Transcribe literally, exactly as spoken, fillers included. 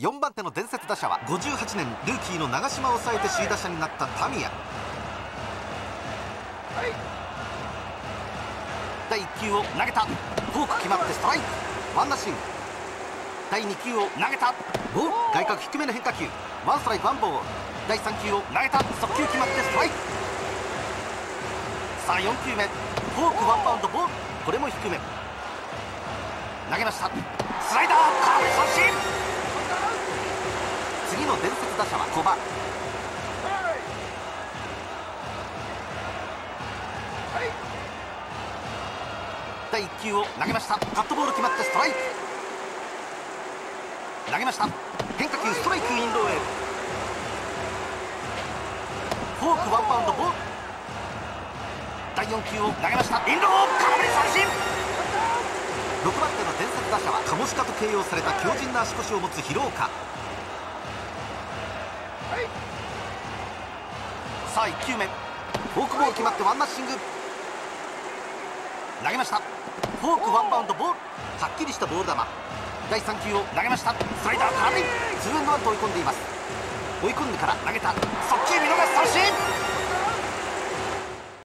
よんばん手の伝説打者はごじゅうはちねんルーキーの長嶋を抑えて首位打者になった田宮。だいいっ球を投げた、フォーク決まってストライク、ワンナッシング。だいに球を投げた、ボール、外角低めの変化球、ワンストライクワンボール。だいさん球を投げた、速球決まってストライク。さあよん球目、フォークワンバウンドボール、これも低め。投げました、スライダー、空振り三振。次の伝説打者は古葉。だいいっ球を投げました、カットボール決まってストライク。投げました、変化球ストライク、インローへ。フォークワンバウンドボール。だいよん球を投げました、インロー、空振り三振。ろくばん手の伝説打者はカモシカと形容された強靭な足腰を持つ廣岡。さあいち球目、フォークボール決まってワンナッシング。投げました、フォークワンバウンドボール、はっきりしたボール球。だいさん球を投げました、スライダー、空振り。ツーアウト追い込んでいます。追い込んでから投げた、速球見逃し三振。